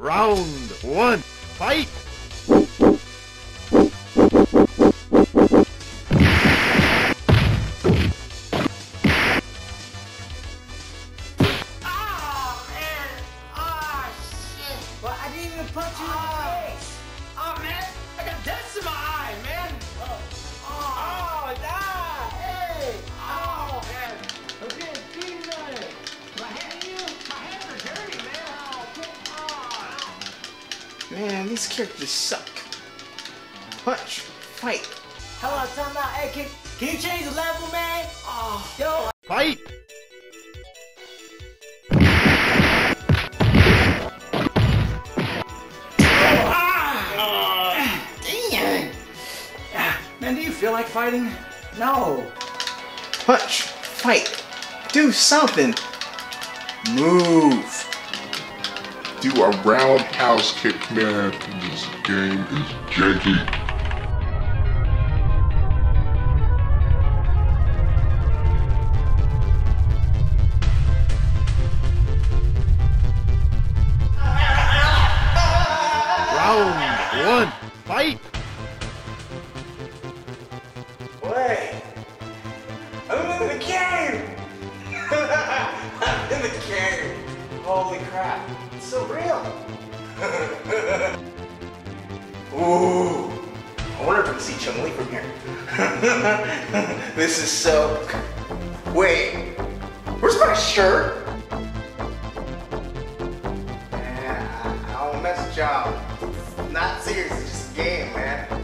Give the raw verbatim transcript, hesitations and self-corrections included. Round one, fight! Oh, man! Oh, shit! Well, I didn't even punch you oh. in the face! Oh, man! I got dust in my eye, man! Oh, oh, oh nah! Hey! Oh, man! I'm getting feet on it! My hands, my hands are dirty, man! Oh, come on! Man, these characters suck. Punch! Fight! Hello, I'm talking about, hey, can, can you change the level, man? Oh, yo! Fight! Man, do you feel like fighting? No. Punch. Fight. Do something. Move. Do a roundhouse kick, man. This game is janky. Round one. Fight. Wait! I'm in the game! I'm in the game! Holy crap! It's so real! Ooh! I wonder if I can see Chun-Li from here. This is so... Wait! Where's my shirt? Yeah, I don't mess with y'all. Not serious, it's just a game, man.